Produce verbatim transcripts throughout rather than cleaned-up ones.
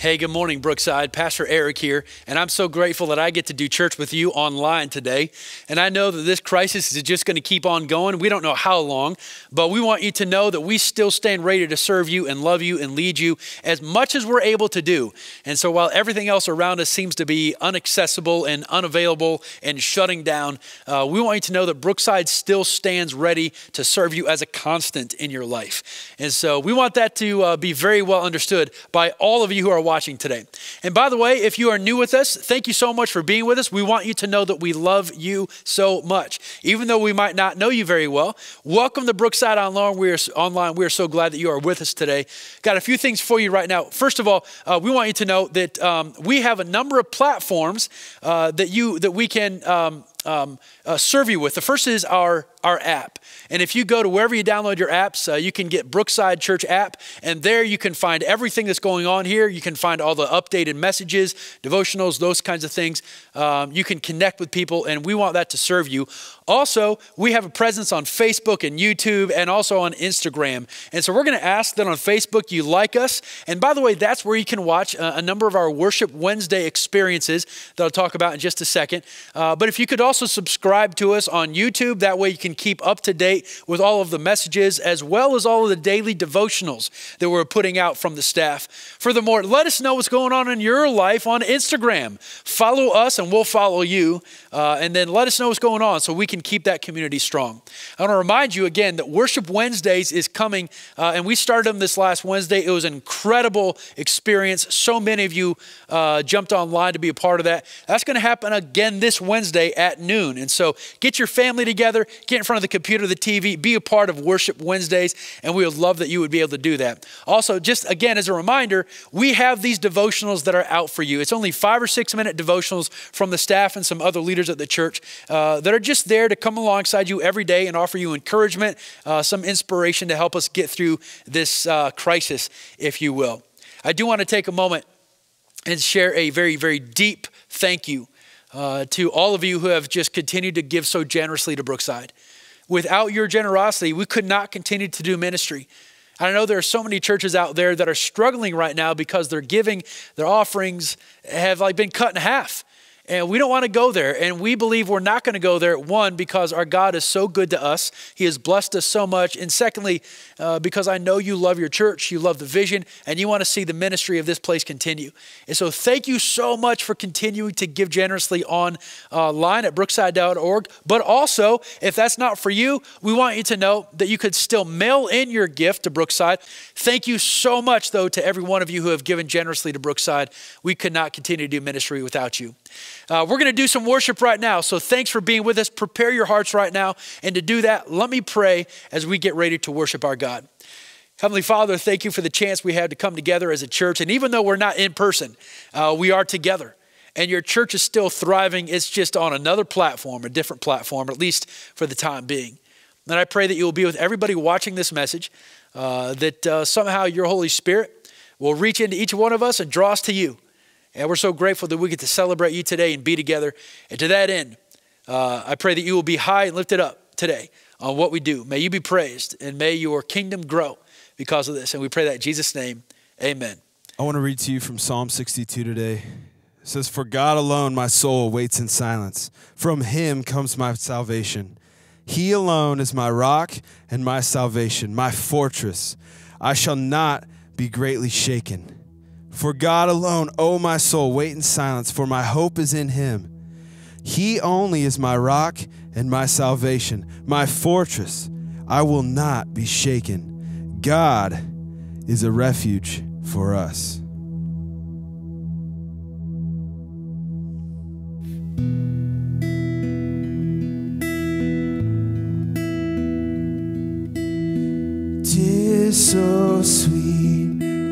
Hey, good morning, Brookside. Pastor Eric here, and I'm so grateful that I get to do church with you online today. And I know that this crisis is just going to keep on going. We don't know how long, but we want you to know that we still stand ready to serve you and love you and lead you as much as we're able to do. And so while everything else around us seems to be inaccessible and unavailable and shutting down, uh, we want you to know that Brookside still stands ready to serve you as a constant in your life. And so we want that to uh, be very well understood by all of you who are watching. watching today. And by the way, if you are new with us, thank you so much for being with us. We want you to know that we love you so much. Even though we might not know you very well, welcome to Brookside Online. We are, online. We are so glad that you are with us today. Got a few things for you right now. First of all, uh, we want you to know that um, we have a number of platforms uh, that, you, that we can um, Um, uh, serve you with. The first is our, our app. And if you go to wherever you download your apps, uh, you can get Brookside Church app. And there you can find everything that's going on here. You can find all the updated messages, devotionals, those kinds of things. Um, you can connect with people, and we want that to serve you. Also, we have a presence on Facebook and YouTube and also on Instagram. And so we're going to ask that on Facebook you like us. And by the way, that's where you can watch a, a number of our Worship Wednesday experiences that I'll talk about in just a second. Uh, but if you could also subscribe to us on YouTube, that way you can keep up to date with all of the messages as well as all of the daily devotionals that we're putting out from the staff. Furthermore, let us know what's going on in your life on Instagram. Follow us and we'll follow you. Uh, and then let us know what's going on so we can keep that community strong. I want to remind you again that Worship Wednesdays is coming, uh, and we started them this last Wednesday. It was an incredible experience. So many of you uh, jumped online to be a part of that. That's going to happen again this Wednesday at noon. And so get your family together, get in front of the computer, the T V, be a part of Worship Wednesdays, and we would love that you would be able to do that. Also, just again, as a reminder, we have these devotionals that are out for you. It's only five or six minute devotionals from the staff and some other leaders at the church uh, that are just there to come alongside you every day and offer you encouragement, uh, some inspiration to help us get through this uh, crisis, if you will. I do want to take a moment and share a very, very deep thank you uh, to all of you who have just continued to give so generously to Brookside. Without your generosity, we could not continue to do ministry. I know there are so many churches out there that are struggling right now because their giving, their offerings have like been cut in half. And we don't want to go there. And we believe we're not going to go there, one, because our God is so good to us. He has blessed us so much. And secondly, uh, because I know you love your church, you love the vision, and you want to see the ministry of this place continue. And so thank you so much for continuing to give generously online at brookside dot org. But also, if that's not for you, we want you to know that you could still mail in your gift to Brookside. Thank you so much, though, to every one of you who have given generously to Brookside. We could not continue to do ministry without you. Uh, we're going to do some worship right now, so thanks for being with us. Prepare your hearts right now, and to do that, let me pray as we get ready to worship our God. Heavenly Father, thank you for the chance we had to come together as a church, and even though we're not in person, uh, we are together. And your church is still thriving. It's just on another platform, a different platform, at least for the time being. And I pray that you will be with everybody watching this message, uh, that uh, somehow your Holy Spirit will reach into each one of us and draw us to you. And we're so grateful that we get to celebrate you today and be together. And to that end, uh, I pray that you will be high and lifted up today on what we do. May you be praised, and may your kingdom grow because of this. And we pray that in Jesus' name, amen. I want to read to you from Psalm sixty-two today. It says, "For God alone my soul waits in silence. From him comes my salvation. He alone is my rock and my salvation, my fortress. I shall not be greatly shaken. For God alone, O my soul, wait in silence, for my hope is in him. He only is my rock and my salvation, my fortress. I will not be shaken. God is a refuge for us." Tis so sweet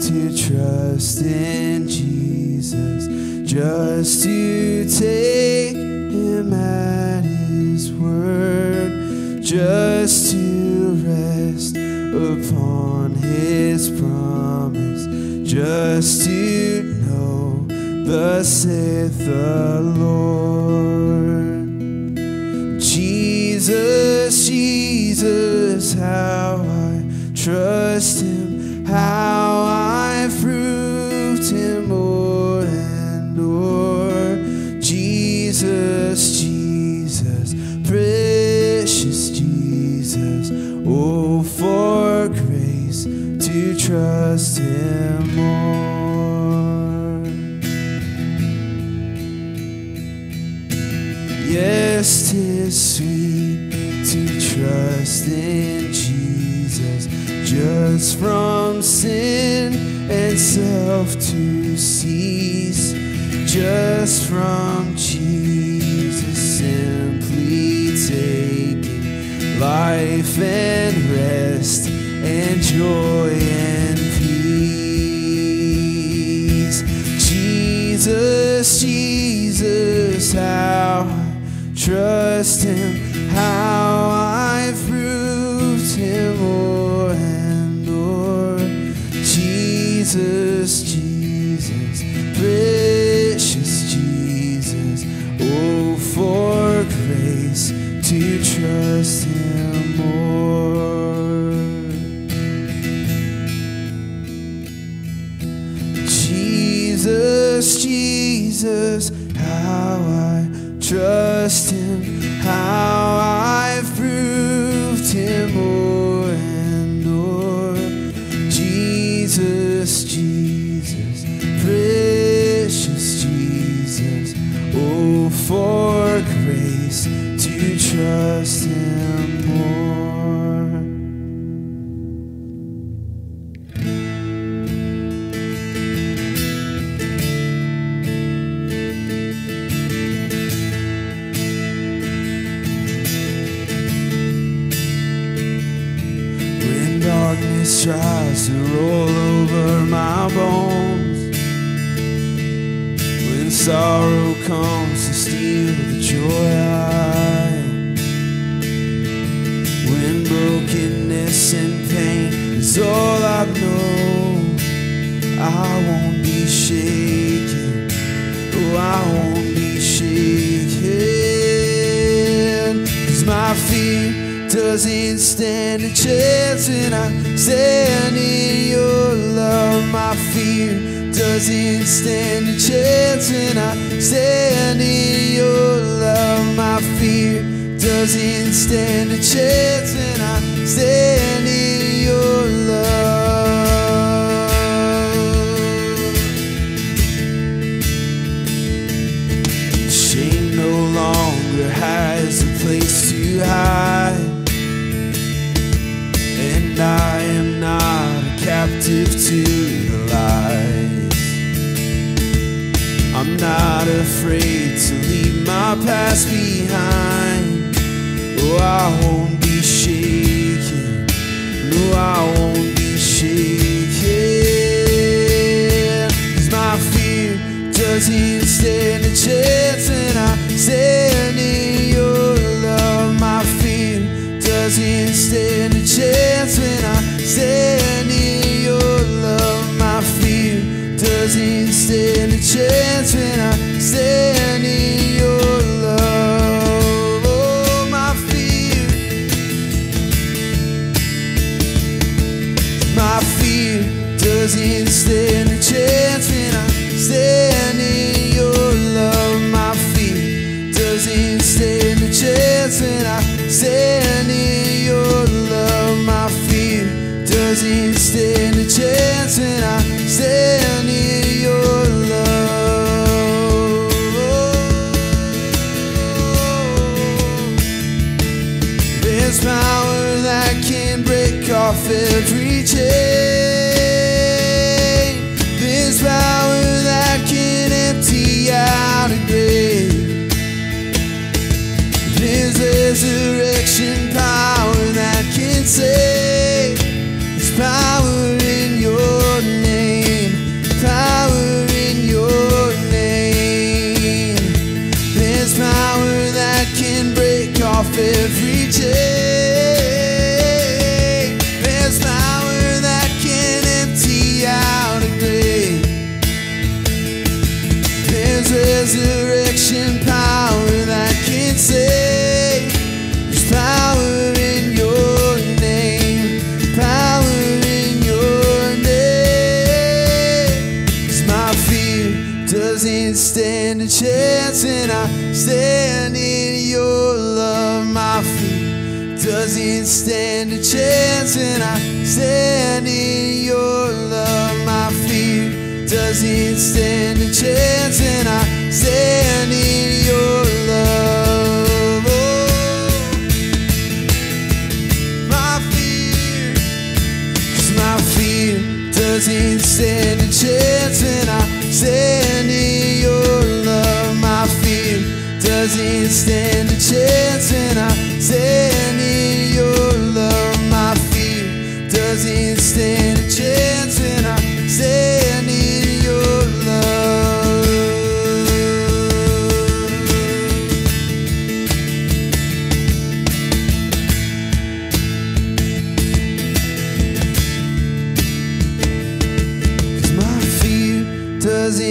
to trust in Jesus, just to take him at his word, just to rest upon his promise, just to know, thus saith the Lord. Jesus, Jesus, how I trust him, how I proved him. just is sweet to trust in Jesus, just from sin and self to cease, just from Jesus simply taking life and rest and joy and peace. Jesus, Jesus, how I trust him, how I've proved him more and more. Jesus, Jesus, precious Jesus, oh, for grace to trust him more. Jesus, Jesus, how I trust him, how I've proved him more and more. Jesus, Jesus, precious Jesus, oh, for grace to trust him more. Darkness tries to roll over my bones, when sorrow comes to steal the joy I have, when brokenness and pain is all I know, I won't be shaken, oh, I won't be shaken, 'cause my fear doesn't stand a chance when I stand in your love. My fear doesn't stand a chance when I stand in your love. My fear doesn't stand a chance when I stand in your love. Shame no longer has a place to hide, I am not a captive to the lies. I'm not afraid to leave my past behind. Oh, I won't be shaken. No, I won't be shaken. 'Cause my fear doesn't stand a chance when I stand in your love. My fear doesn't stand a chance when I stand in your love. My fear doesn't stand a chance when I stand in your love. Oh, my fear, my fear doesn't stand a chance when I stand in your love. My fear doesn't stand a chance when I stand in your love. My fear doesn't stand a chance when I stand in your love. There's power that can break off every chain. There's power that can empty out a grave. There's resurrection power that can save. There's power in your name, power in your name. There's power that can break off every chain. There's power that can empty out a grave. There's resurrection power that can save. Power in your name, power in your name. 'Cause my fear doesn't stand a chance when I stand in your love. My fear doesn't stand a chance when I stand in your love. My fear doesn't stand a chance when I stand in your love.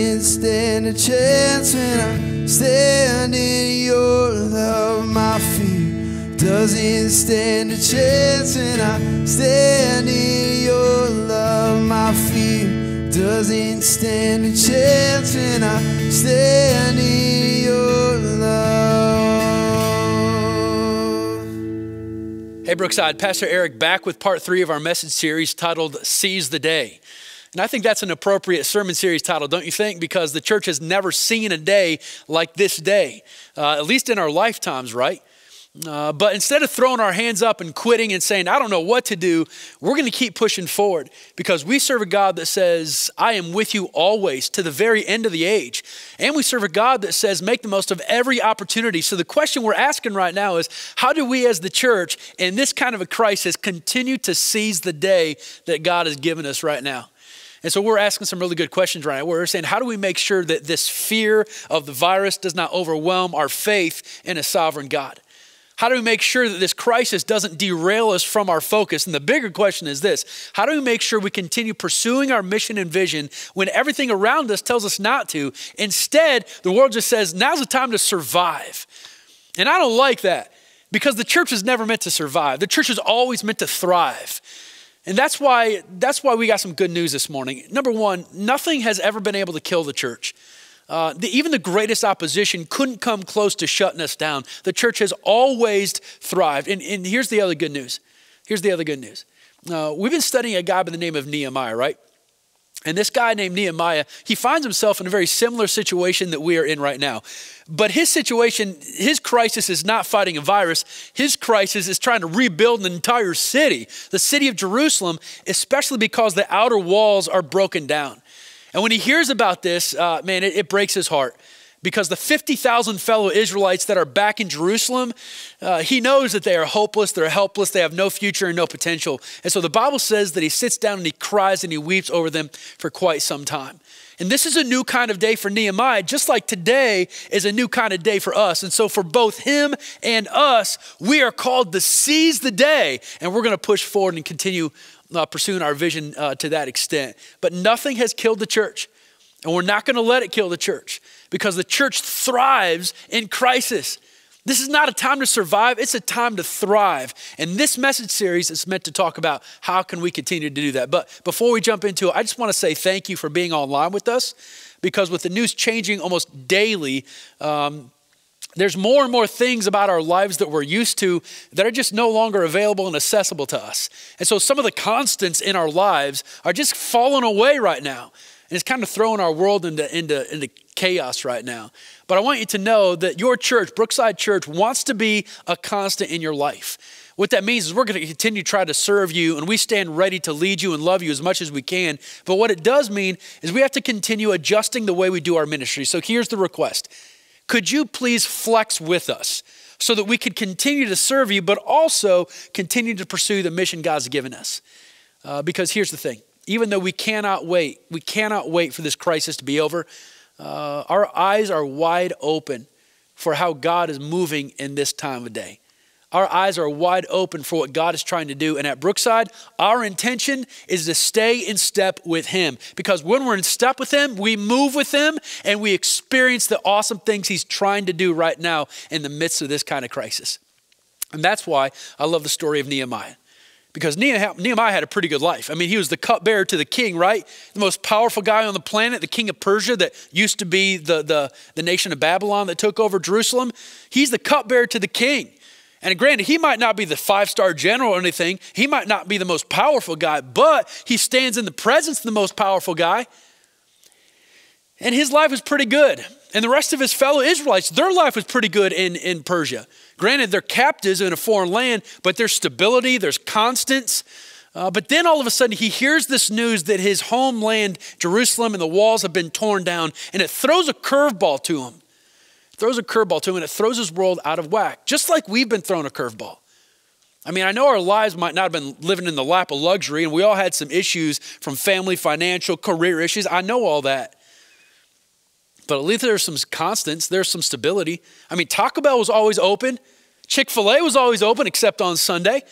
didn't stand a chance when I stand in your love. My fear doesn't stand a chance when I stand in your love. My fear doesn't stand a chance when I stand in your love. Hey Brookside, Pastor Eric back with part three of our message series titled Seize the Day. And I think that's an appropriate sermon series title, don't you think? Because the church has never seen a day like this day, uh, at least in our lifetimes, right? Uh, but instead of throwing our hands up and quitting and saying, I don't know what to do, we're going to keep pushing forward because we serve a God that says, I am with you always to the very end of the age. And we serve a God that says, make the most of every opportunity. So the question we're asking right now is, how do we as the church in this kind of a crisis continue to seize the day that God has given us right now? And so we're asking some really good questions right now. We're saying, how do we make sure that this fear of the virus does not overwhelm our faith in a sovereign God? How do we make sure that this crisis doesn't derail us from our focus? And the bigger question is this: how do we make sure we continue pursuing our mission and vision when everything around us tells us not to? Instead, the world just says, now's the time to survive. And I don't like that because the church is never meant to survive. The church is always meant to thrive. And that's why, that's why we got some good news this morning. Number one, nothing has ever been able to kill the church. Uh, the, even the greatest opposition couldn't come close to shutting us down. The church has always thrived. And, and here's the other good news. Here's the other good news. Uh, we've been studying a guy by the name of Nehemiah, right? And this guy named Nehemiah, he finds himself in a very similar situation that we are in right now. But his situation, his crisis is not fighting a virus. His crisis is trying to rebuild an entire city, the city of Jerusalem, especially because the outer walls are broken down. And when he hears about this, uh, man, it, it breaks his heart. Because the fifty thousand fellow Israelites that are back in Jerusalem, uh, he knows that they are hopeless, they're helpless, they have no future and no potential. And so the Bible says that he sits down and he cries and he weeps over them for quite some time. And this is a new kind of day for Nehemiah, just like today is a new kind of day for us. And so for both him and us, we are called to seize the day, and we're going to push forward and continue uh, pursuing our vision uh, to that extent. But nothing has killed the church, and we're not going to let it kill the church, because the church thrives in crisis. This is not a time to survive, it's a time to thrive. And this message series is meant to talk about how can we continue to do that. But before we jump into it, I just wanna say thank you for being online with us, because with the news changing almost daily, um, there's more and more things about our lives that we're used to that are just no longer available and accessible to us. And so some of the constants in our lives are just falling away right now. And it's kind of throwing our world into, into, into chaos right now. But I want you to know that your church, Brookside Church, wants to be a constant in your life. What that means is we're going to continue to try to serve you, and we stand ready to lead you and love you as much as we can. But what it does mean is we have to continue adjusting the way we do our ministry. So here's the request. Could you please flex with us so that we could continue to serve you, but also continue to pursue the mission God's given us? Uh, because here's the thing. Even though we cannot wait, we cannot wait for this crisis to be over. Uh, our eyes are wide open for how God is moving in this time of day. Our eyes are wide open for what God is trying to do. And at Brookside, our intention is to stay in step with him, because when we're in step with him, we move with him and we experience the awesome things he's trying to do right now in the midst of this kind of crisis. And that's why I love the story of Nehemiah. Because Nehemiah had a pretty good life. I mean, he was the cupbearer to the king, right? The most powerful guy on the planet, the king of Persia that used to be the, the, the nation of Babylon that took over Jerusalem. He's the cupbearer to the king. And granted, he might not be the five-star general or anything. He might not be the most powerful guy, but he stands in the presence of the most powerful guy. And his life was pretty good. And the rest of his fellow Israelites, their life was pretty good in, in Persia. Granted, they're captives in a foreign land, but there's stability, there's constance. Uh, but then all of a sudden he hears this news that his homeland, Jerusalem, and the walls have been torn down, and it throws a curveball to him. It throws a curveball to him, and it throws his world out of whack, just like we've been thrown a curveball. I mean, I know our lives might not have been living in the lap of luxury, and we all had some issues from family, financial, career issues. I know all that. But at least there's some constants, there's some stability. I mean, Taco Bell was always open. Chick-fil-A was always open, except on Sunday.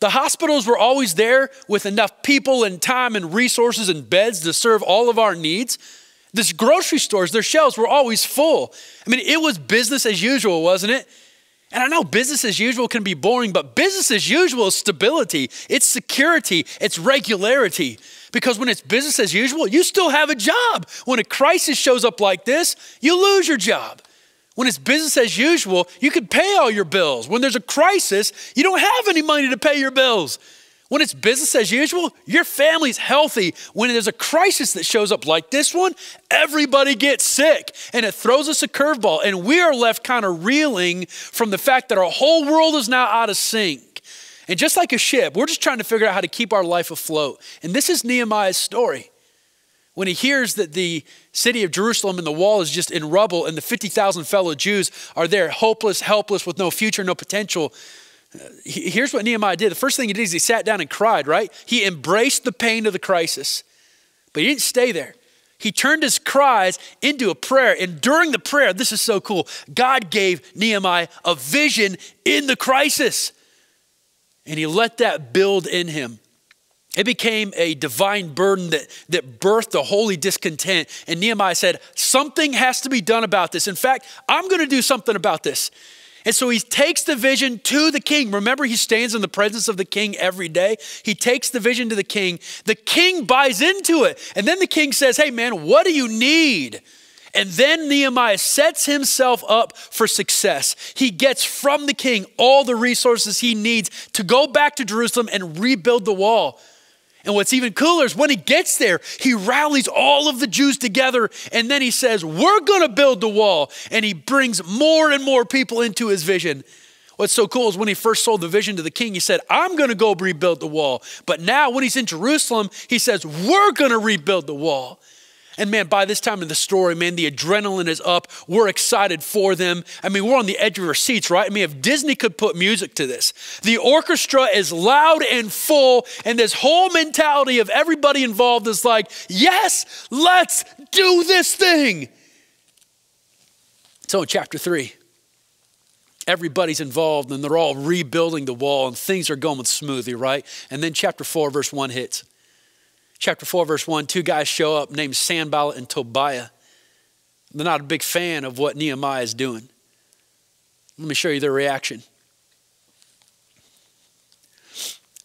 The hospitals were always there with enough people and time and resources and beds to serve all of our needs. This grocery stores, their shelves were always full. I mean, it was business as usual, wasn't it? And I know business as usual can be boring, but business as usual is stability. It's security. It's regularity. Because when it's business as usual, you still have a job. When a crisis shows up like this, you lose your job. When it's business as usual, you can pay all your bills. When there's a crisis, you don't have any money to pay your bills. When it's business as usual, your family's healthy. When there's a crisis that shows up like this one, everybody gets sick and it throws us a curveball. And we are left kind of reeling from the fact that our whole world is now out of sync. And just like a ship, we're just trying to figure out how to keep our life afloat. And this is Nehemiah's story. When he hears that the city of Jerusalem and the wall is just in rubble and the fifty thousand fellow Jews are there, hopeless, helpless, with no future, no potential. Here's what Nehemiah did. The first thing he did is he sat down and cried, right? He embraced the pain of the crisis, but he didn't stay there. He turned his cries into a prayer. And during the prayer, this is so cool, God gave Nehemiah a vision in the crisis. And he let that build in him. It became a divine burden that, that birthed a holy discontent. And Nehemiah said, something has to be done about this. In fact, I'm going to do something about this. And so he takes the vision to the king. Remember, he stands in the presence of the king every day. He takes the vision to the king. The king buys into it. And then the king says, hey, man, what do you need? And then Nehemiah sets himself up for success. He gets from the king all the resources he needs to go back to Jerusalem and rebuild the wall. And what's even cooler is when he gets there, he rallies all of the Jews together and then he says, we're going to build the wall. And he brings more and more people into his vision. What's so cool is when he first sold the vision to the king, he said, I'm going to go rebuild the wall. But now when he's in Jerusalem, he says, we're going to rebuild the wall. And man, by this time in the story, man, the adrenaline is up. We're excited for them. I mean, we're on the edge of our seats, right? I mean, if Disney could put music to this, the orchestra is loud and full. And this whole mentality of everybody involved is like, yes, let's do this thing. So in chapter three, everybody's involved and they're all rebuilding the wall and things are going smoothly, right? And then chapter four, verse one hits. Chapter four, verse one, two guys show up named Sanballat and Tobiah. They're not a big fan of what Nehemiah is doing. Let me show you their reaction.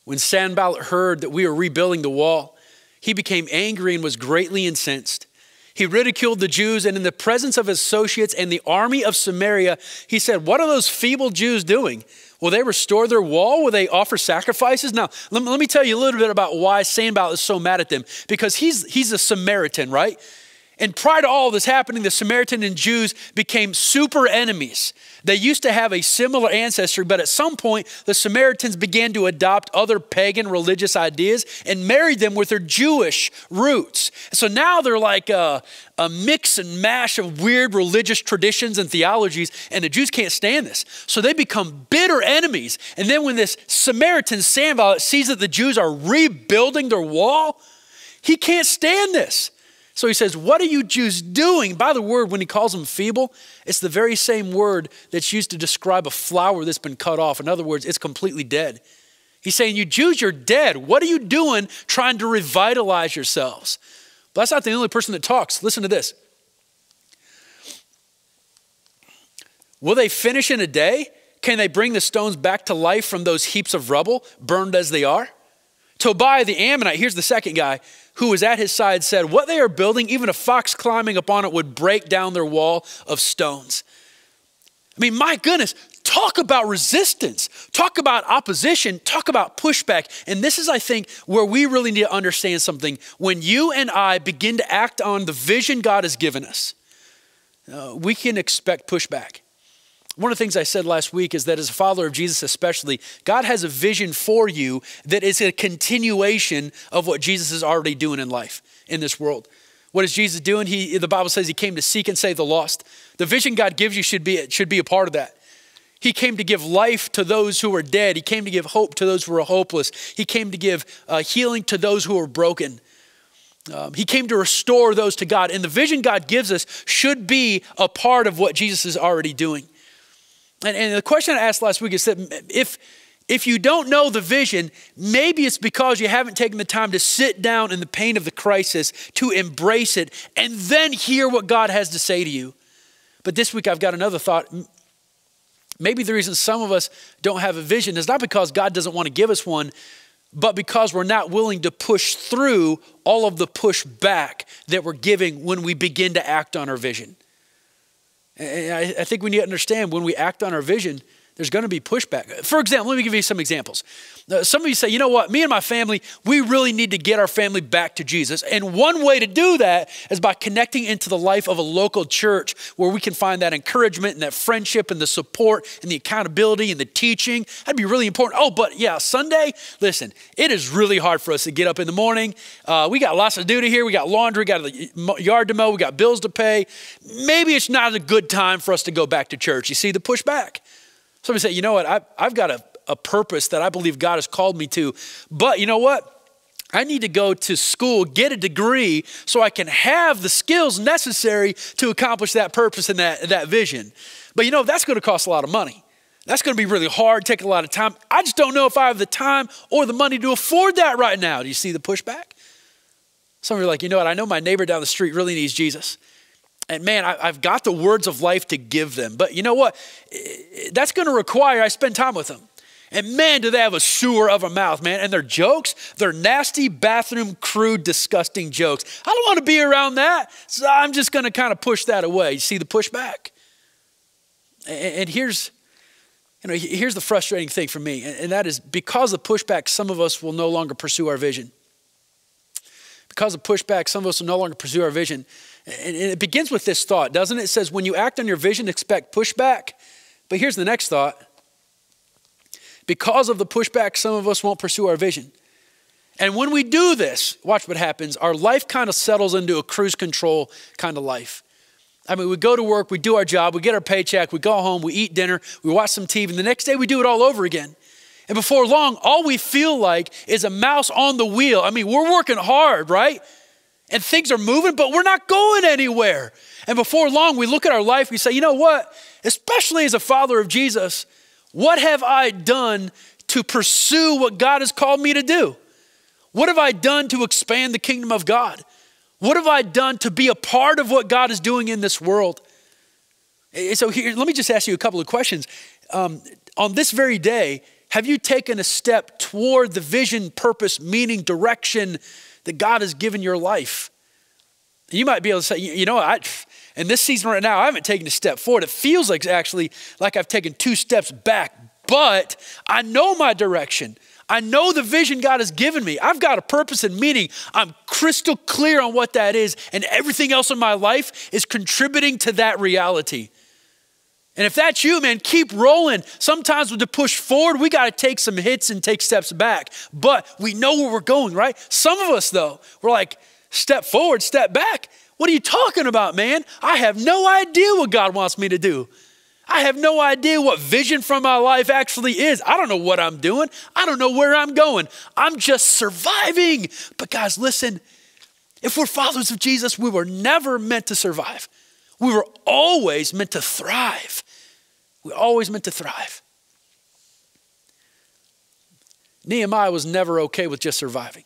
When Sanballat heard that we were rebuilding the wall, he became angry and was greatly incensed. He ridiculed the Jews, and in the presence of his associates and the army of Samaria, he said, what are those feeble Jews doing? Will they restore their wall? Will they offer sacrifices? Now, let me, let me tell you a little bit about why Sanballat is so mad at them. Because he's, he's a Samaritan, right? And prior to all this happening, the Samaritan and Jews became super enemies. They used to have a similar ancestry, but at some point, the Samaritans began to adopt other pagan religious ideas and married them with their Jewish roots. So now they're like a, a mix and mash of weird religious traditions and theologies, and the Jews can't stand this. So they become bitter enemies. And then when this Samaritan, Sanballat, sees that the Jews are rebuilding their wall, he can't stand this. So he says, what are you Jews doing? By the word, when he calls them feeble, it's the very same word that's used to describe a flower that's been cut off. In other words, it's completely dead. He's saying, you Jews, you're dead. What are you doing trying to revitalize yourselves? But that's not the only person that talks. Listen to this. Will they finish in a day? Can they bring the stones back to life from those heaps of rubble, burned as they are? Tobiah the Ammonite, here's the second guy, who was at his side, said, what they are building, even a fox climbing upon it would break down their wall of stones. I mean, my goodness, talk about resistance. Talk about opposition. Talk about pushback. And this is, I think, where we really need to understand something. When you and I begin to act on the vision God has given us, uh, we can expect pushback. One of the things I said last week is that as a follower of Jesus especially, God has a vision for you that is a continuation of what Jesus is already doing in life, in this world. What is Jesus doing? He, the Bible says he came to seek and save the lost. The vision God gives you should be, should be a part of that. He came to give life to those who are dead. He came to give hope to those who are hopeless. He came to give uh, healing to those who are broken. Um, he came to restore those to God. And the vision God gives us should be a part of what Jesus is already doing. And, and the question I asked last week is that if, If you don't know the vision, maybe it's because you haven't taken the time to sit down in the pain of the crisis, to embrace it, and then hear what God has to say to you. But this week I've got another thought. Maybe the reason some of us don't have a vision is not because God doesn't want to give us one, but because we're not willing to push through all of the pushback that we're giving when we begin to act on our vision. And I think we need to understand when we act on our vision, there's going to be pushback. For example, let me give you some examples. Some of you say, you know what, me and my family, we really need to get our family back to Jesus. And one way to do that is by connecting into the life of a local church where we can find that encouragement and that friendship and the support and the accountability and the teaching. That'd be really important. Oh, but yeah, Sunday, listen, it is really hard for us to get up in the morning. Uh, we got lots to do here. We got laundry, we got a yard to mow, we got bills to pay. Maybe it's not a good time for us to go back to church. You see the pushback. Somebody say, you know what, I've, I've got a, a purpose that I believe God has called me to, but you know what? I need to go to school, get a degree so I can have the skills necessary to accomplish that purpose and that, that vision. But you know, that's gonna cost a lot of money. That's gonna be really hard, take a lot of time. I just don't know if I have the time or the money to afford that right now. Do you see the pushback? Some of you are like, you know what, I know my neighbor down the street really needs Jesus. And man, I've got the words of life to give them. But you know what? That's going to require I spend time with them. And man, do they have a sewer of a mouth, man. And their jokes, their nasty bathroom crude, disgusting jokes. I don't want to be around that. So I'm just going to kind of push that away. You see the pushback? And here's, you know, here's the frustrating thing for me. And that is because of pushback, some of us will no longer pursue our vision. Because of pushback, some of us will no longer pursue our vision. And it begins with this thought, doesn't it? It says, when you act on your vision, expect pushback. But here's the next thought. Because of the pushback, some of us won't pursue our vision. And when we do this, watch what happens. Our life kind of settles into a cruise control kind of life. I mean, we go to work, we do our job, we get our paycheck, we go home, we eat dinner, we watch some T V, and the next day we do it all over again. And before long, all we feel like is a mouse on the wheel. I mean, we're working hard, right? And things are moving, but we're not going anywhere. And before long, we look at our life, we say, you know what? Especially as a follower of Jesus, what have I done to pursue what God has called me to do? What have I done to expand the kingdom of God? What have I done to be a part of what God is doing in this world? So here, let me just ask you a couple of questions. Um, on this very day, have you taken a step toward the vision, purpose, meaning, direction that God has given your life? You might be able to say, you know, I, in this season right now, I haven't taken a step forward. It feels like actually like I've taken two steps back, but I know my direction. I know the vision God has given me. I've got a purpose and meaning. I'm crystal clear on what that is, and everything else in my life is contributing to that reality. And if that's you, man, keep rolling. Sometimes with the push forward, we got to take some hits and take steps back. But we know where we're going, right? Some of us, though, we're like, step forward, step back. What are you talking about, man? I have no idea what God wants me to do. I have no idea what vision for my life actually is. I don't know what I'm doing. I don't know where I'm going. I'm just surviving. But guys, listen, if we're followers of Jesus, we were never meant to survive. We were always meant to thrive. We're always meant to thrive. Nehemiah was never okay with just surviving.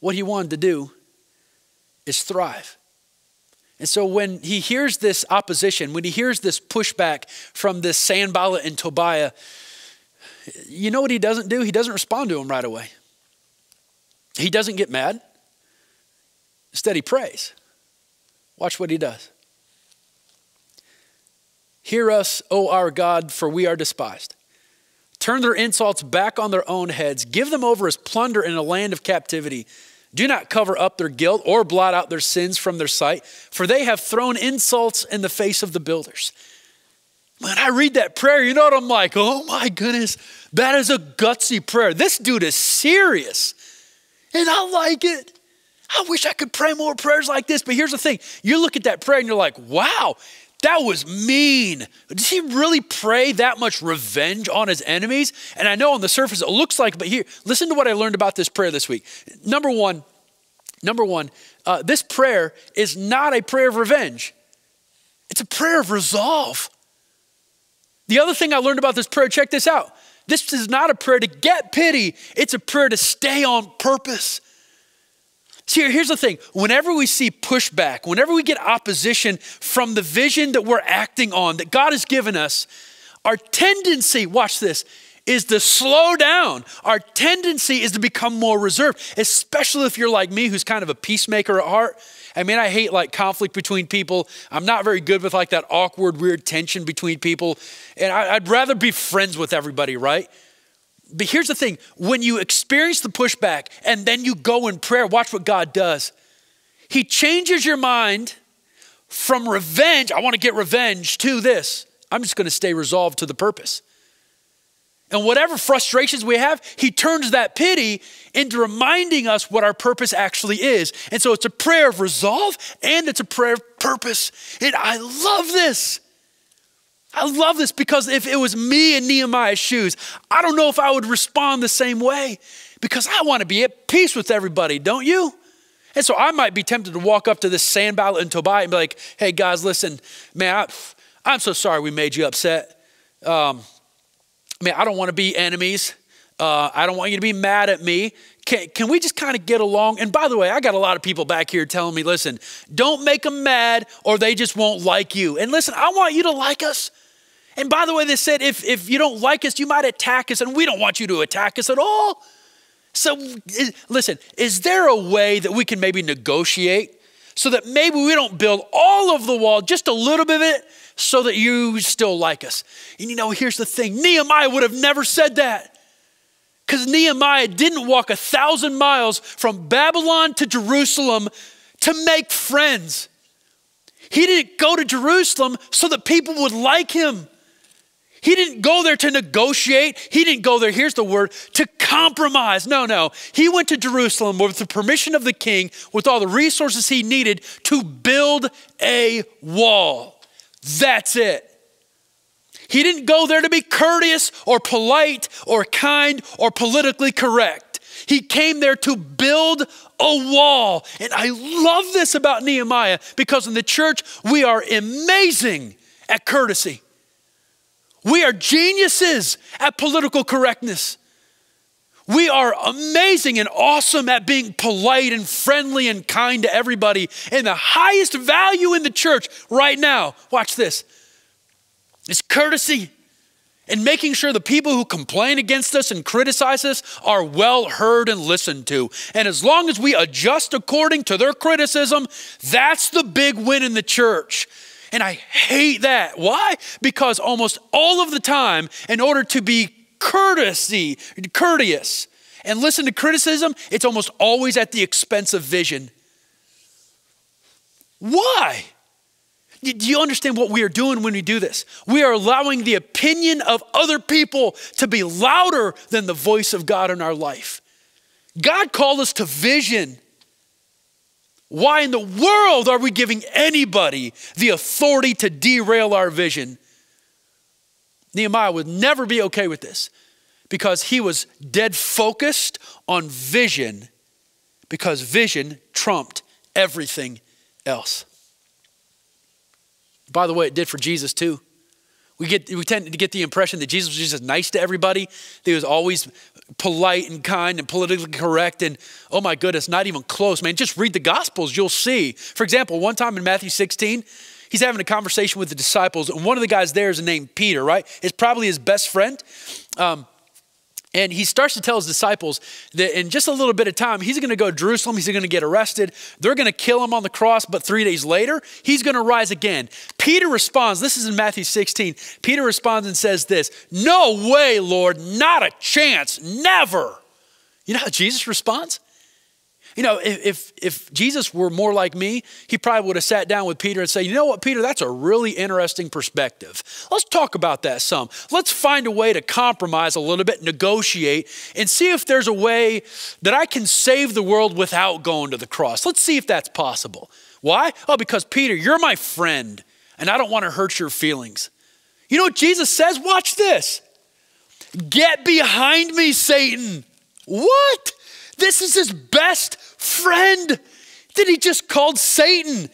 What he wanted to do is thrive. And so when he hears this opposition, when he hears this pushback from this Sanballat and Tobiah, you know what he doesn't do? He doesn't respond to him right away. He doesn't get mad. Instead, he prays. Watch what he does. Hear us, O our God, for we are despised. Turn their insults back on their own heads. Give them over as plunder in a land of captivity. Do not cover up their guilt or blot out their sins from their sight, for they have thrown insults in the face of the builders. When I read that prayer, you know what I'm like? Oh my goodness, that is a gutsy prayer. This dude is serious, and I like it. I wish I could pray more prayers like this, but here's the thing. You look at that prayer and you're like, wow. That was mean. Did he really pray that much revenge on his enemies? And I know on the surface it looks like, but here, listen to what I learned about this prayer this week. Number one, number one, uh, this prayer is not a prayer of revenge. It's a prayer of resolve. The other thing I learned about this prayer, check this out. This is not a prayer to get pity. It's a prayer to stay on purpose. See, here's the thing. Whenever we see pushback, whenever we get opposition from the vision that we're acting on, that God has given us, our tendency, watch this, is to slow down. Our tendency is to become more reserved, especially if you're like me, who's kind of a peacemaker at heart. I mean, I hate like conflict between people. I'm not very good with like that awkward, weird tension between people. And I, I'd rather be friends with everybody, right? But here's the thing. When you experience the pushback and then you go in prayer, watch what God does. He changes your mind from revenge, I want to get revenge, to this. I'm just going to stay resolved to the purpose. And whatever frustrations we have, he turns that pity into reminding us what our purpose actually is. And so it's a prayer of resolve and it's a prayer of purpose. And I love this. I love this because if it was me in Nehemiah's shoes, I don't know if I would respond the same way because I want to be at peace with everybody, don't you? And so I might be tempted to walk up to this Sanballat and Tobiah and be like, hey guys, listen, man, I, I'm so sorry we made you upset. Um, Man, I don't want to be enemies. Uh, I don't want you to be mad at me. Can, can we just kind of get along? And by the way, I got a lot of people back here telling me, listen, don't make them mad or they just won't like you. And listen, I want you to like us. And by the way, they said, if, if you don't like us, you might attack us. And we don't want you to attack us at all. So is, listen, is there a way that we can maybe negotiate so that maybe we don't build all of the wall, just a little bit of it, so that you still like us? And you know, here's the thing. Nehemiah would have never said that because Nehemiah didn't walk a thousand miles from Babylon to Jerusalem to make friends. He didn't go to Jerusalem so that people would like him. He didn't go there to negotiate. He didn't go there, here's the word, to compromise. No, no. He went to Jerusalem with the permission of the king, with all the resources he needed to build a wall. That's it. He didn't go there to be courteous or polite or kind or politically correct. He came there to build a wall. And I love this about Nehemiah because in the church, we are amazing at courtesy. We are geniuses at political correctness. We are amazing and awesome at being polite and friendly and kind to everybody. And the highest value in the church right now, watch this, is courtesy and making sure the people who complain against us and criticize us are well heard and listened to. And as long as we adjust according to their criticism, that's the big win in the church. And I hate that. Why? Because almost all of the time, in order to be Courtesy, courteous, and listen to criticism, it's almost always at the expense of vision. Why? Do you understand what we are doing when we do this? We are allowing the opinion of other people to be louder than the voice of God in our life. God called us to vision. Why in the world are we giving anybody the authority to derail our vision? Nehemiah would never be okay with this because he was dead focused on vision because vision trumped everything else. By the way, it did for Jesus too. We get we tend to get the impression that Jesus was just nice to everybody. That he was always polite and kind and politically correct and oh my goodness, not even close, man. Just read the Gospels, you'll see. For example, one time in Matthew sixteen, he's having a conversation with the disciples. And one of the guys there is named Peter, right? It's probably his best friend. Um, and he starts to tell his disciples that in just a little bit of time, he's going to go to Jerusalem. He's going to get arrested. They're going to kill him on the cross. But three days later, he's going to rise again. Peter responds. This is in Matthew sixteen. Peter responds and says this, "No way, Lord, not a chance, never." You know how Jesus responds? You know, if, if Jesus were more like me, he probably would have sat down with Peter and said, you know what, Peter, that's a really interesting perspective. Let's talk about that some. Let's find a way to compromise a little bit, negotiate, and see if there's a way that I can save the world without going to the cross. Let's see if that's possible. Why? Oh, because Peter, you're my friend, and I don't want to hurt your feelings. You know what Jesus says? Watch this. "Get behind me, Satan." What? This is his best friend that he just called Satan.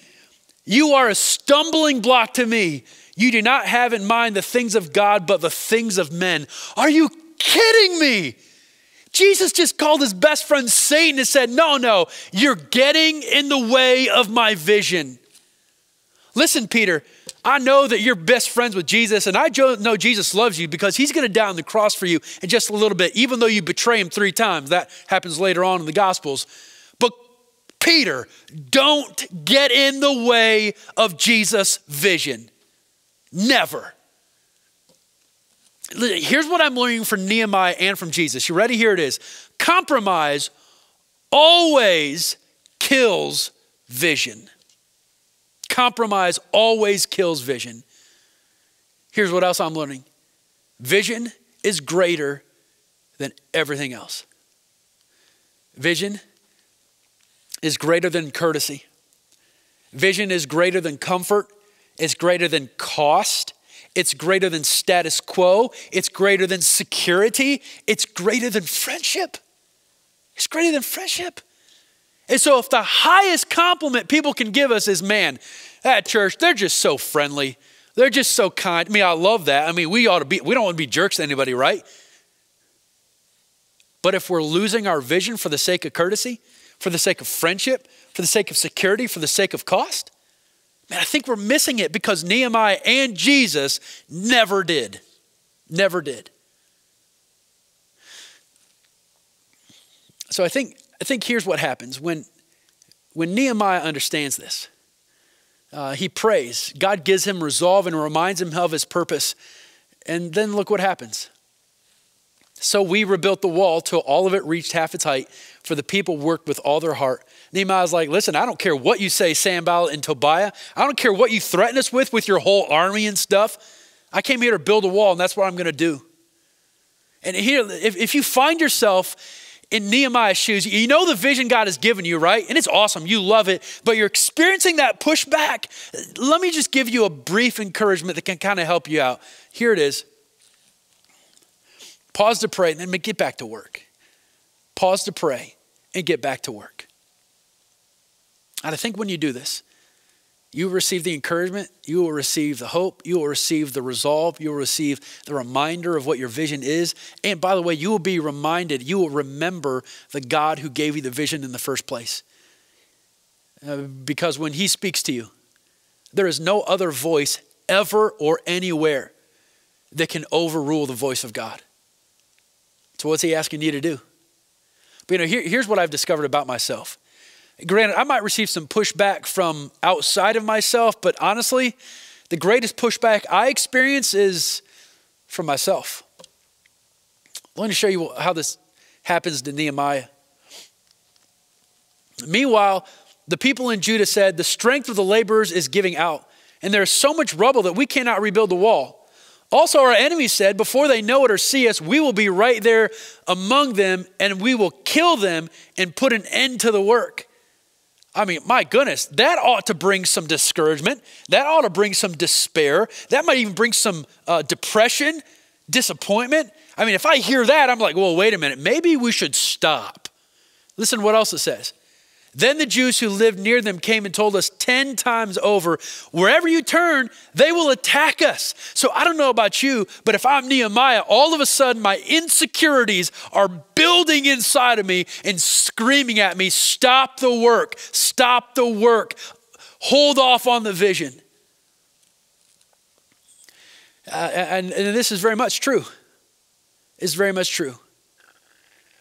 "You are a stumbling block to me. You do not have in mind the things of God, but the things of men." Are you kidding me? Jesus just called his best friend Satan and said, no, no, you're getting in the way of my vision. Listen, Peter, I know that you're best friends with Jesus, and I know Jesus loves you because he's going to die on the cross for you in just a little bit, even though you betray him three times. That happens later on in the Gospels. But Peter, don't get in the way of Jesus' vision. Never. Here's what I'm learning from Nehemiah and from Jesus. You ready? Here it is. Compromise always kills vision. Compromise always kills vision. Here's what else I'm learning. Vision is greater than everything else. Vision is greater than courtesy. Vision is greater than comfort. It's greater than cost. It's greater than status quo. It's greater than security. It's greater than friendship. It's greater than friendship. And so if the highest compliment people can give us is, man, that church, they're just so friendly. They're just so kind. I mean, I love that. I mean, we ought to be, we don't want to be jerks to anybody, right? But if we're losing our vision for the sake of courtesy, for the sake of friendship, for the sake of security, for the sake of cost, man, I think we're missing it because Nehemiah and Jesus never did. Never did. So I think... I think here's what happens when, when Nehemiah understands this. Uh, he prays. God gives him resolve and reminds him of his purpose. And then look what happens. So we rebuilt the wall till all of it reached half its height, for the people worked with all their heart. Nehemiah's like, listen, I don't care what you say, Sanballat and Tobiah. I don't care what you threaten us with, with your whole army and stuff. I came here to build a wall, and that's what I'm going to do. And here, if, if you find yourself in Nehemiah's shoes, you know the vision God has given you, right? And it's awesome. You love it, but you're experiencing that pushback. Let me just give you a brief encouragement that can kind of help you out. Here it is. Pause to pray and then get back to work. Pause to pray and get back to work. And I think when you do this, you will receive the encouragement. You will receive the hope. You will receive the resolve. You will receive the reminder of what your vision is. And by the way, you will be reminded, you will remember the God who gave you the vision in the first place. Uh, because when he speaks to you, there is no other voice ever or anywhere that can overrule the voice of God. So what's he asking you to do? But you know, here, here's what I've discovered about myself. Granted, I might receive some pushback from outside of myself, but honestly, the greatest pushback I experience is from myself. Let me show you how this happens to Nehemiah. Meanwhile, the people in Judah said, the strength of the laborers is giving out, and there is so much rubble that we cannot rebuild the wall. Also, our enemies said, before they know it or see us, we will be right there among them, and we will kill them and put an end to the work. I mean, my goodness, that ought to bring some discouragement. That ought to bring some despair. That might even bring some uh, depression, disappointment. I mean, if I hear that, I'm like, well, wait a minute. Maybe we should stop. Listen to what else it says. Then the Jews who lived near them came and told us ten times over, wherever you turn, they will attack us. So I don't know about you, but if I'm Nehemiah, all of a sudden my insecurities are building inside of me and screaming at me, stop the work, stop the work, hold off on the vision. Uh, and, and this is very much true. It's very much true.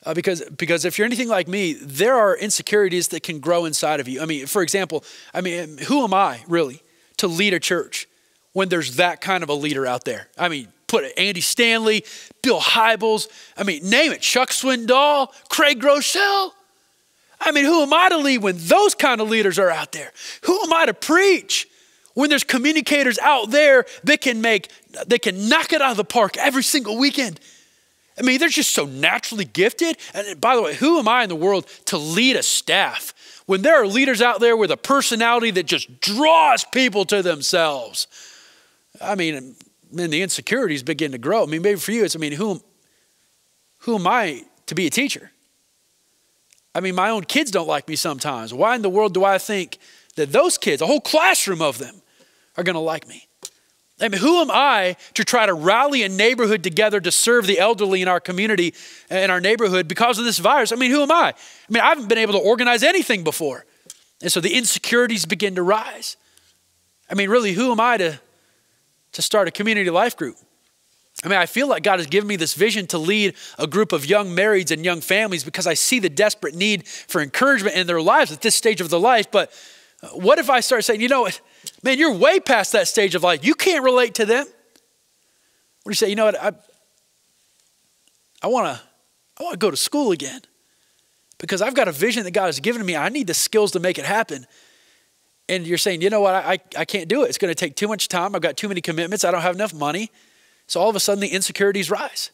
Uh, because because if you're anything like me, there are insecurities that can grow inside of you. I mean, for example, I mean, who am I really to lead a church when there's that kind of a leader out there? I mean, put it, Andy Stanley, Bill Hybels, I mean, name it, Chuck Swindoll, Craig Groeschel. I mean, who am I to lead when those kind of leaders are out there? Who am I to preach when there's communicators out there that can make, that can knock it out of the park every single weekend? I mean, they're just so naturally gifted. And by the way, who am I in the world to lead a staff when there are leaders out there with a personality that just draws people to themselves? I mean, then the insecurities begin to grow. I mean, maybe for you, it's, I mean, who, who am I to be a teacher? I mean, my own kids don't like me sometimes. Why in the world do I think that those kids, a whole classroom of them, are going to like me? I mean, who am I to try to rally a neighborhood together to serve the elderly in our community, in our neighborhood, because of this virus? I mean, who am I? I mean, I haven't been able to organize anything before. And so the insecurities begin to rise. I mean, really, who am I to, to start a community life group? I mean, I feel like God has given me this vision to lead a group of young marrieds and young families because I see the desperate need for encouragement in their lives at this stage of their life. But what if I start saying, you know what, man, you're way past that stage of life. You can't relate to them. What do you say? You know what? I, I want to I want to go to school again because I've got a vision that God has given me. I need the skills to make it happen. And you're saying, you know what? I, I, I can't do it. It's going to take too much time. I've got too many commitments. I don't have enough money. So all of a sudden the insecurities rise.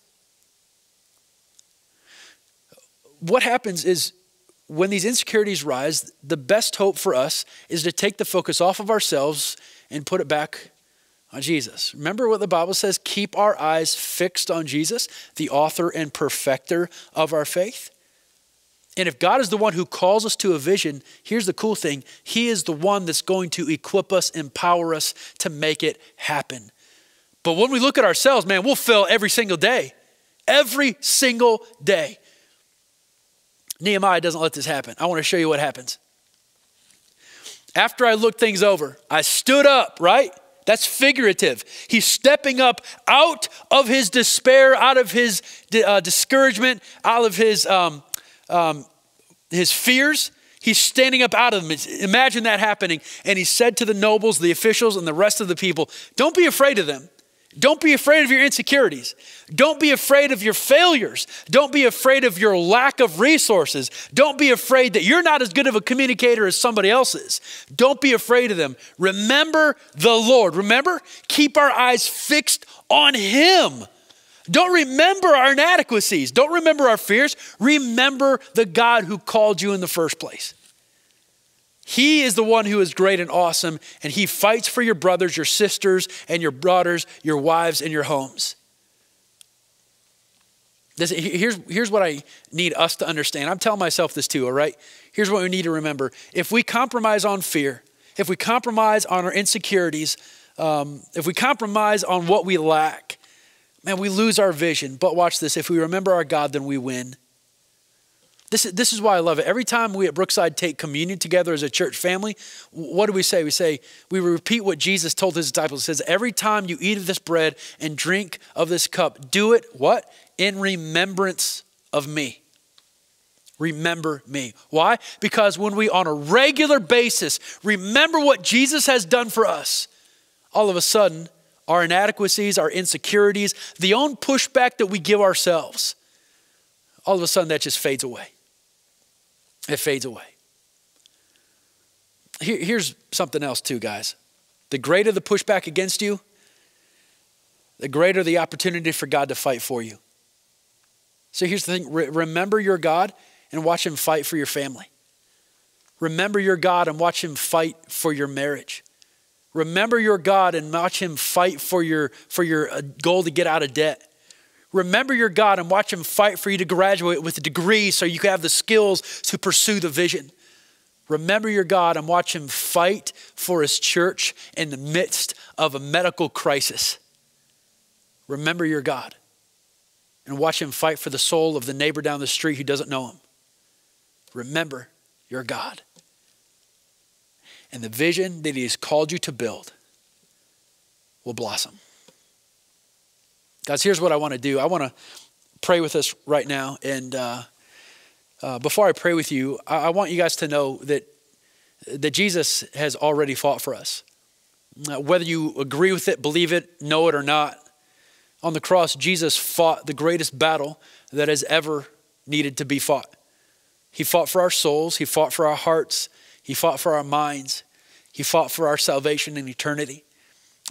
What happens is, when these insecurities rise, the best hope for us is to take the focus off of ourselves and put it back on Jesus. Remember what the Bible says, keep our eyes fixed on Jesus, the author and perfecter of our faith. And if God is the one who calls us to a vision, here's the cool thing. He is the one that's going to equip us, empower us to make it happen. But when we look at ourselves, man, we'll fail every single day, every single day. Nehemiah doesn't let this happen. I want to show you what happens. After I looked things over, I stood up, right? That's figurative. He's stepping up out of his despair, out of his uh, discouragement, out of his, um, um, his fears. He's standing up out of them. Imagine that happening. And he said to the nobles, the officials, and the rest of the people, don't be afraid of them. Don't be afraid of your insecurities. Don't be afraid of your failures. Don't be afraid of your lack of resources. Don't be afraid that you're not as good of a communicator as somebody else is. Don't be afraid of them. Remember the Lord. Remember, keep our eyes fixed on Him. Don't remember our inadequacies. Don't remember our fears. Remember the God who called you in the first place. He is the one who is great and awesome, and He fights for your brothers, your sisters, and your daughters, your wives, and your homes. This, here's, here's what I need us to understand. I'm telling myself this too, all right? Here's what we need to remember. If we compromise on fear, if we compromise on our insecurities, um, if we compromise on what we lack, man, we lose our vision. But watch this. If we remember our God, then we win. This, this is why I love it. Every time we at Brookside take communion together as a church family, what do we say? We say, we repeat what Jesus told his disciples. It says, every time you eat of this bread and drink of this cup, do it, what? In remembrance of me. Remember me. Why? Because when we on a regular basis remember what Jesus has done for us, all of a sudden our inadequacies, our insecurities, the own pushback that we give ourselves, all of a sudden that just fades away. It fades away. Here, here's something else too, guys. The greater the pushback against you, the greater the opportunity for God to fight for you. So here's the thing. Re- remember your God and watch Him fight for your family. Remember your God and watch Him fight for your marriage. Remember your God and watch Him fight for your, for your goal to get out of debt. Remember your God and watch Him fight for you to graduate with a degree so you can have the skills to pursue the vision. Remember your God and watch Him fight for His church in the midst of a medical crisis. Remember your God and watch Him fight for the soul of the neighbor down the street who doesn't know Him. Remember your God and the vision that He has called you to build will blossom. Guys, here's what I want to do. I want to pray with us right now. And uh, uh, before I pray with you, I, I want you guys to know that, that Jesus has already fought for us. Uh, whether you agree with it, believe it, know it or not, on the cross, Jesus fought the greatest battle that has ever needed to be fought. He fought for our souls. He fought for our hearts. He fought for our minds. He fought for our salvation in eternity.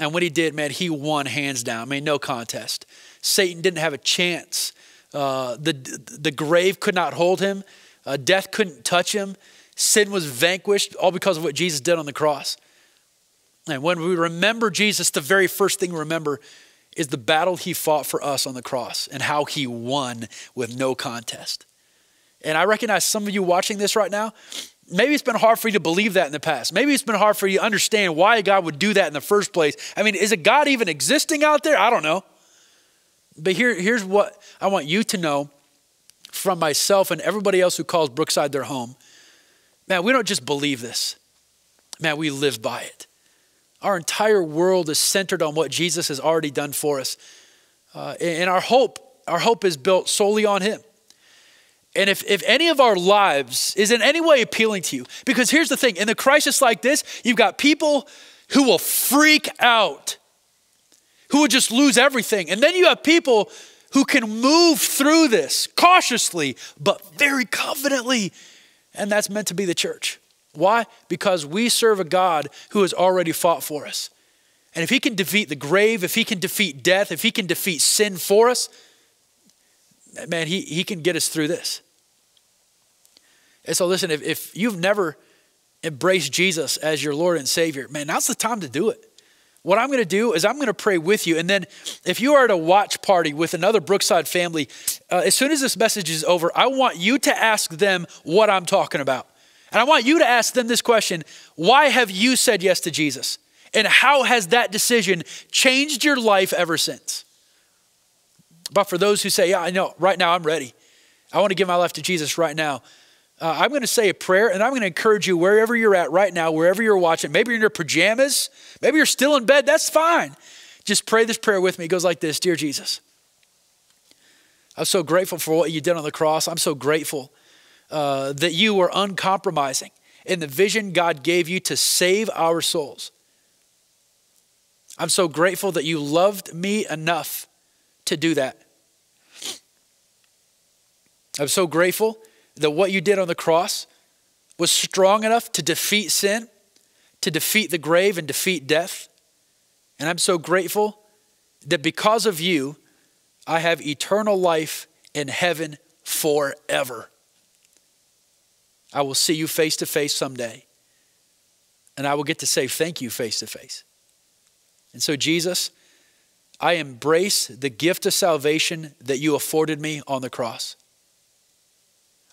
And when He did, man, He won hands down. I mean, no contest. Satan didn't have a chance. Uh, the, the grave could not hold Him. Uh, death couldn't touch Him. Sin was vanquished, all because of what Jesus did on the cross. And when we remember Jesus, the very first thing we remember is the battle He fought for us on the cross and how He won with no contest. And I recognize some of you watching this right now, maybe it's been hard for you to believe that in the past. Maybe it's been hard for you to understand why God would do that in the first place. I mean, is a God even existing out there? I don't know. But here, here's what I want you to know from myself and everybody else who calls Brookside their home. Man, we don't just believe this. Man, we live by it. Our entire world is centered on what Jesus has already done for us. Uh, and our hope, our hope is built solely on him. And if, if any of our lives is in any way appealing to you, because here's the thing, in a crisis like this, you've got people who will freak out, who will just lose everything. And then you have people who can move through this cautiously, but very confidently. And that's meant to be the church. Why? Because we serve a God who has already fought for us. And if he can defeat the grave, if he can defeat death, if he can defeat sin for us, man, he, he can get us through this. And so listen, if, if you've never embraced Jesus as your Lord and Savior, man, now's the time to do it. What I'm going to do is I'm going to pray with you. And then if you are at a watch party with another Brookside family, uh, as soon as this message is over, I want you to ask them what I'm talking about. And I want you to ask them this question: why have you said yes to Jesus? And how has that decision changed your life ever since? But for those who say, yeah, I know, right now I'm ready. I want to give my life to Jesus right now. Uh, I'm going to say a prayer, and I'm going to encourage you wherever you're at right now, wherever you're watching. Maybe you're in your pajamas. Maybe you're still in bed. That's fine. Just pray this prayer with me. It goes like this: Dear Jesus, I'm so grateful for what you did on the cross. I'm so grateful uh, that you were uncompromising in the vision God gave you to save our souls. I'm so grateful that you loved me enough to do that. I'm so grateful that what you did on the cross was strong enough to defeat sin, to defeat the grave and defeat death. And I'm so grateful that because of you, I have eternal life in heaven forever. I will see you face to face someday, and I will get to say thank you face to face. And so Jesus, I embrace the gift of salvation that you afforded me on the cross.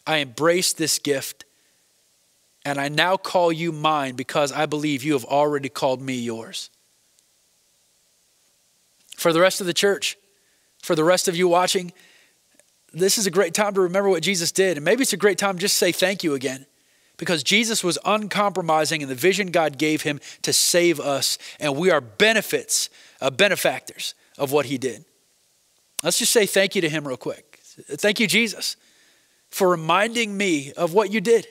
I embrace this gift, and I now call you mine because I believe you have already called me yours. For the rest of the church, for the rest of you watching, this is a great time to remember what Jesus did. And maybe it's a great time to just say thank you again, because Jesus was uncompromising in the vision God gave him to save us, and we are benefits, uh, benefactors of what he did. Let's just say thank you to him real quick. Thank you, Jesus, for reminding me of what you did.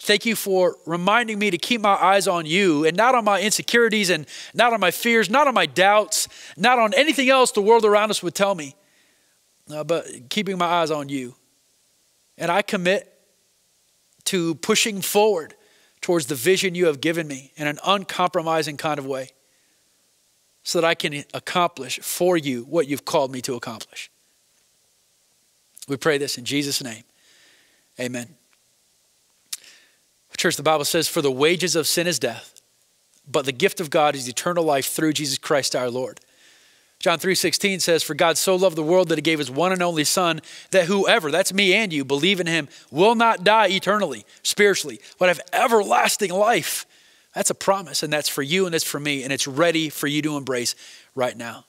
Thank you for reminding me to keep my eyes on you and not on my insecurities and not on my fears, not on my doubts, not on anything else the world around us would tell me, uh, but keeping my eyes on you. And I commit to pushing forward towards the vision you have given me in an uncompromising kind of way so that I can accomplish for you what you've called me to accomplish. We pray this in Jesus' name. Amen. Church, the Bible says, for the wages of sin is death, but the gift of God is eternal life through Jesus Christ our Lord. John three sixteen says, for God so loved the world that he gave his one and only son, that whoever, that's me and you, believe in him, will not die eternally, spiritually, but have everlasting life. That's a promise, and that's for you and it's for me, and it's ready for you to embrace right now.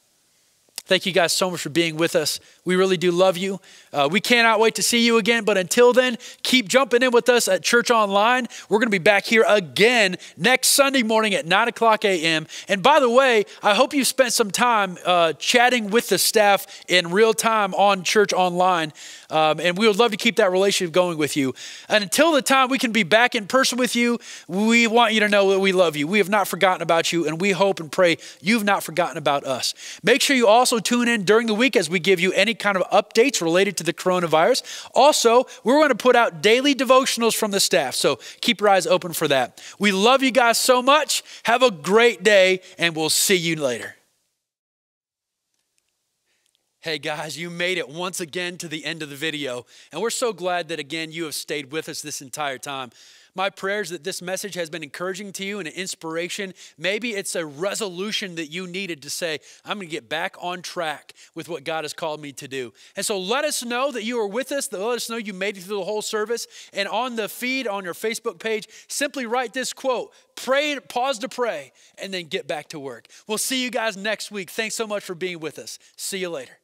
Thank you guys so much for being with us. We really do love you. Uh, we cannot wait to see you again. But until then, keep jumping in with us at Church Online. We're going to be back here again next Sunday morning at nine o'clock a m And by the way, I hope you spent some time uh, chatting with the staff in real time on Church Online. Um, and we would love to keep that relationship going with you. And until the time we can be back in person with you, we want you to know that we love you. We have not forgotten about you, and we hope and pray you've not forgotten about us. Make sure you also tune in during the week as we give you any kind of updates related to the coronavirus. Also, we're going to put out daily devotionals from the staff, so keep your eyes open for that. We love you guys so much. Have a great day, and we'll see you later. Hey guys, you made it once again to the end of the video, and we're so glad that again you have stayed with us this entire time. My prayer is that this message has been encouraging to you and an inspiration. Maybe it's a resolution that you needed to say, I'm going to get back on track with what God has called me to do. And so let us know that you are with us. Let us know you made it through the whole service. And on the feed, on your Facebook page, simply write this quote, pray, pause to pray, and then get back to work. We'll see you guys next week. Thanks so much for being with us. See you later.